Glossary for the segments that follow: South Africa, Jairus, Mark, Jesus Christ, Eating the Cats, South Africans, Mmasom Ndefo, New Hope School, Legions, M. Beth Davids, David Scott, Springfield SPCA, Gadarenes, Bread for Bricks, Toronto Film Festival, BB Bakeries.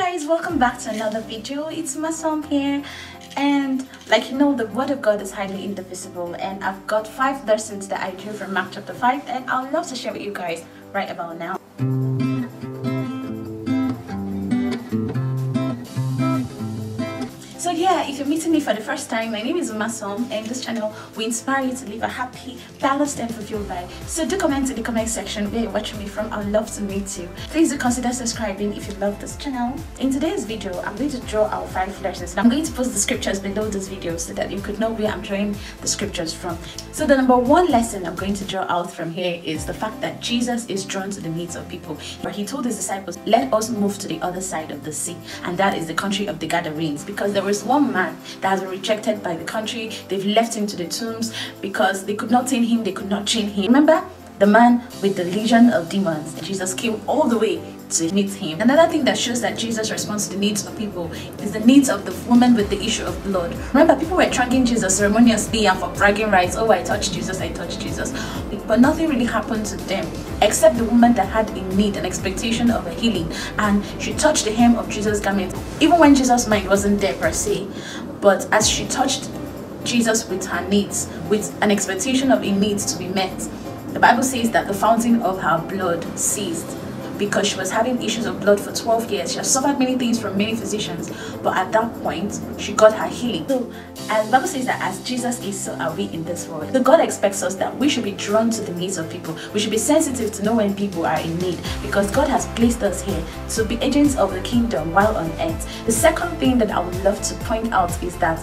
guys, welcome back to another video. It's Mmasom here, and like you know, the word of God is highly indivisible, and I've got 5 lessons that I drew from Mark chapter 5, and I'd love to share with you guys right about now. So yeah, if you're meeting me for the first time, my name is Mmasom, and this channel will inspire you to live a happy, balanced and fulfilled life. So do comment in the comment section where you're watching me from. I'd love to meet you. Please do consider subscribing if you love this channel. In today's video, I'm going to draw our 5 lessons. I'm going to post the scriptures below this video so that you could know where I'm drawing the scriptures from. So the number 1 lesson I'm going to draw out from here is the fact that Jesus is drawn to the needs of people. But he told his disciples, let us move to the other side of the sea, and that is the country of the Gadarenes, because there were one man that has been rejected by the country. They've left him to the tombs because they could not tame him, they could not chain him. Remember the man with the legion of demons? Jesus came all the way to meet him. Another thing that shows that Jesus responds to the needs of people is the needs of the woman with the issue of blood. Remember, people were thanking Jesus ceremoniously and for bragging rights. Oh, I touched Jesus, I touched Jesus. But nothing really happened to them except the woman that had a need, an expectation of a healing, and she touched the hem of Jesus' garment. Even when Jesus' mind wasn't there per se, but as she touched Jesus with her needs, with an expectation of a need to be met, the Bible says that the fountain of her blood ceased, because she was having issues of blood for 12 years. She has suffered many things from many physicians, but at that point, she got her healing. So, as the Bible says that as Jesus is, so are we in this world. So God expects us that we should be drawn to the needs of people. We should be sensitive to know when people are in need, because God has placed us here to be agents of the kingdom while on earth. The second thing that I would love to point out is that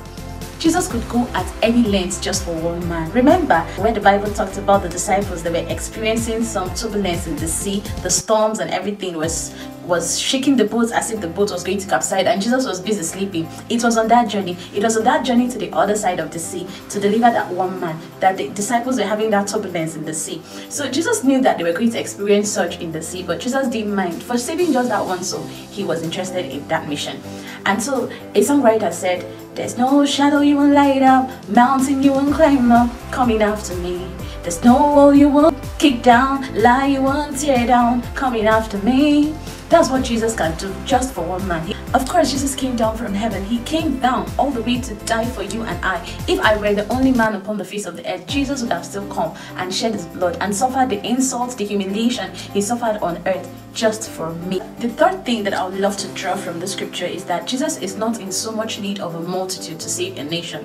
Jesus could go at any length just for one man. Remember where the Bible talked about the disciples that were experiencing some turbulence in the sea, the storms and everything was shaking the boat as if the boat was going to capsize, and Jesus was busy sleeping. It was on that journey. It was on that journey to the other side of the sea to deliver that one man that the disciples were having that turbulence in the sea. So Jesus knew that they were going to experience such in the sea, but Jesus didn't mind. For saving just that one soul, he was interested in that mission. And so a songwriter said, there's no shadow you won't light up, mountain you won't climb up, coming after me. There's no wall you won't kick down, lie you won't tear down, coming after me. That's what Jesus can do just for one man. Of course, Jesus came down from heaven. He came down all the way to die for you and I. If I were the only man upon the face of the earth, Jesus would have still come and shed his blood and suffered the insults, the humiliation he suffered on earth just for me. The third thing that I would love to draw from the scripture is that Jesus is not in so much need of a multitude to save a nation.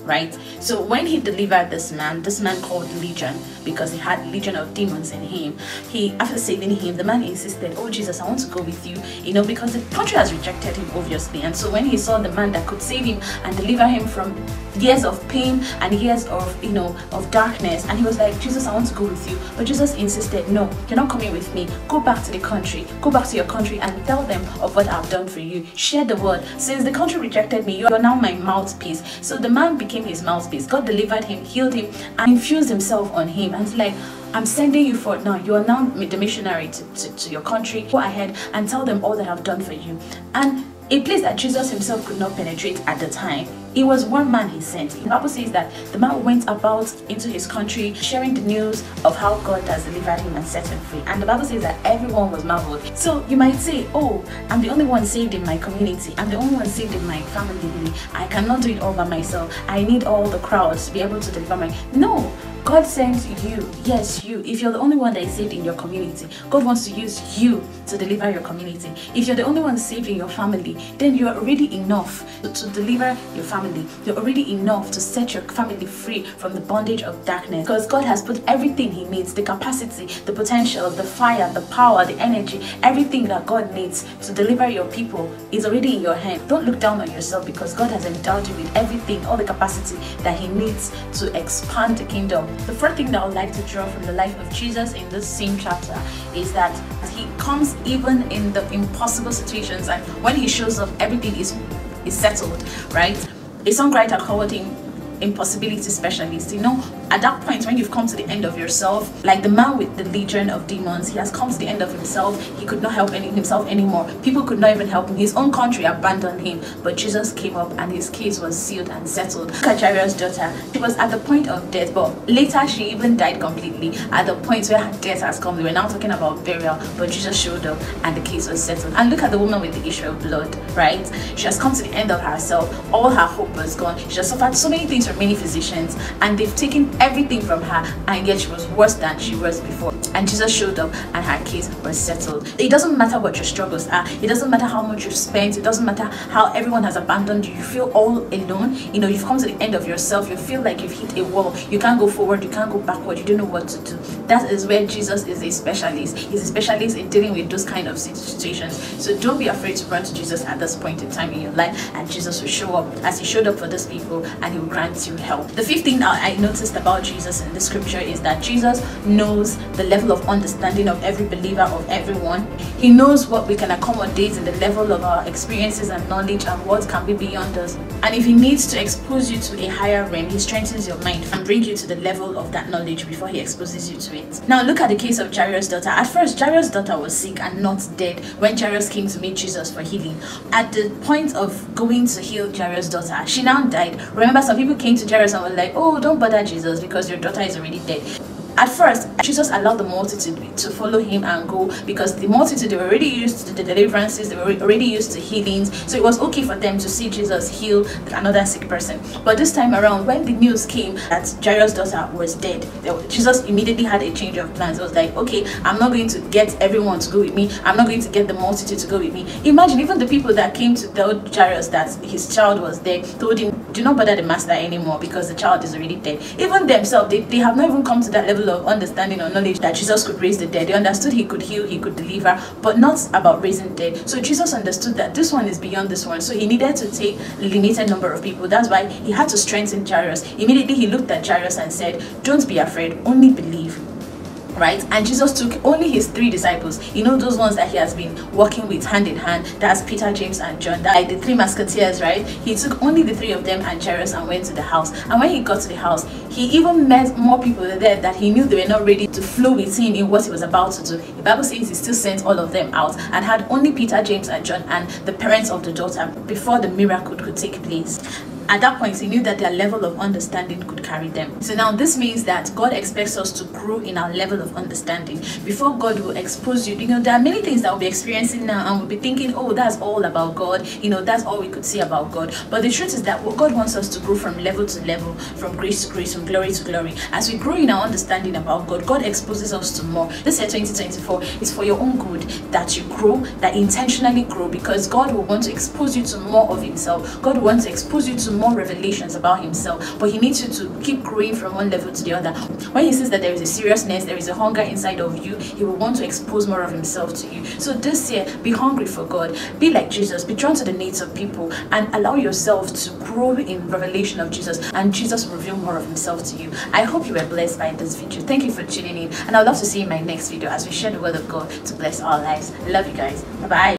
Right? So when he delivered this man called Legion, because he had legion of demons in him, he, after saving him, the man insisted, oh Jesus, I want to go with you, you know, because the country has rejected him obviously. And so when he saw the man that could save him and deliver him from years of pain and years of, you know, of darkness, and he was like, Jesus, I want to go with you. But Jesus insisted, no, you're not coming with me. Go back to the country, go back to your country and tell them of what I've done for you. Share the word. Since the country rejected me, you're now my mouthpiece. So the man became his mouthpiece. God delivered him, healed him, and infused himself on him. And it's like, I'm sending you forth now. You are now the missionary to your country. Go ahead and tell them all that I've done for you. And a place that Jesus himself could not penetrate at the time, it was one man he sent. The Bible says that the man went about into his country sharing the news of how God has delivered him and set him free. And the Bible says that everyone was marveled. So you might say, oh, I'm the only one saved in my community. I'm the only one saved in my family. I cannot do it all by myself. I need all the crowds to be able to deliver my... No! God sends you, yes you. If you're the only one that is saved in your community, God wants to use you to deliver your community. If you're the only one saved in your family, then you are already enough to deliver your family. You're already enough to set your family free from the bondage of darkness, because God has put everything he needs, the capacity, the potential, the fire, the power, the energy, everything that God needs to deliver your people is already in your hand. Don't look down on yourself, because God has endowed you with everything, all the capacity that he needs to expand the kingdom. The first thing that I would like to draw from the life of Jesus in this same chapter is that he comes even in the impossible situations, and when he shows up, everything is settled, right? A songwriter called him impossibility specialist. You know, At that point, when you've come to the end of yourself, like the man with the legion of demons, he has come to the end of himself. He could not help himself anymore. People could not even help him. His own country abandoned him. But Jesus came up and his case was sealed and settled. Jairus' daughter, she was at the point of death, but later she even died completely. At the point where her death has come, they were now talking about burial, but Jesus showed up and the case was settled. And look at the woman with the issue of blood, right? She has come to the end of herself. All her hope was gone. She has suffered so many things from many physicians, and they've taken everything from her, and yet she was worse than she was before. And Jesus showed up and her case was settled. It doesn't matter what your struggles are. It doesn't matter how much you've spent. It doesn't matter how everyone has abandoned you. You feel all alone. You know, you've come to the end of yourself. You feel like you've hit a wall. You can't go forward. You can't go backward. You don't know what to do. That is where Jesus is a specialist. He's a specialist in dealing with those kind of situations. So don't be afraid to run to Jesus at this point in time in your life, and Jesus will show up as he showed up for those people, and he will grant you help. The fifth thing I noticed about Jesus in the scripture is that Jesus knows the level of understanding of every believer, of everyone. He knows what we can accommodate in the level of our experiences and knowledge, and what can be beyond us. And if he needs to expose you to a higher realm, he strengthens your mind and brings you to the level of that knowledge before he exposes you to it. Now look at the case of Jairus' daughter. At first, Jairus' daughter was sick and not dead when Jairus came to meet Jesus for healing. At the point of going to heal Jairus' daughter, she now died. Remember, some people came to Jairus and were like, oh, don't bother Jesus because your daughter is already dead. At first, Jesus allowed the multitude to follow him and go, because the multitude, they were already used to the deliverances, they were already used to healings, so it was okay for them to see Jesus heal another sick person. But this time around, when the news came that Jairus' daughter was dead, Jesus immediately had a change of plans. It was like, okay, I'm not going to get everyone to go with me. I'm not going to get the multitude to go with me. Imagine, even the people that came to tell Jairus that his child was dead told him, do not bother the master anymore because the child is already dead. Even themselves, they have not even come to that level of understanding or knowledge that Jesus could raise the dead. They understood he could heal, he could deliver, but not about raising dead. So Jesus understood that this one is beyond this one. So he needed to take a limited number of people. That's why he had to strengthen Jairus. Immediately he looked at Jairus and said, don't be afraid, only believe. Right? And Jesus took only his 3 disciples, you know, those ones that he has been working with hand in hand. That's Peter, James, and John. That's like the 3 musketeers, right? He took only the 3 of them and Jairus and went to the house. And when he got to the house, he even met more people there that he knew they were not ready to flow with him in what he was about to do. The Bible says he still sent all of them out and had only Peter, James, and John and the parents of the daughter before the miracle could take place. At that point, he knew that their level of understanding could carry them. So now this means that God expects us to grow in our level of understanding. Before God will expose you, you know, there are many things that we'll be experiencing now and we'll be thinking, oh, that's all about God. You know, that's all we could see about God. But the truth is that what God wants us to grow from level to level, from grace to grace, from glory to glory. As we grow in our understanding about God, God exposes us to more. This year 2024 is for your own good, that you grow, that intentionally grow, because God will want to expose you to more of himself. God wants to expose you to more revelations about himself, but he needs you to keep growing from one level to the other. When he sees that there is a seriousness, there is a hunger inside of you, he will want to expose more of himself to you. So this year, be hungry for God, be like Jesus, be drawn to the needs of people, and allow yourself to grow in revelation of Jesus, and Jesus will reveal more of himself to you. I hope you were blessed by this video. Thank you for tuning in, and I'd love to see you in my next video as we share the word of God to bless our lives. I love you guys. Bye bye.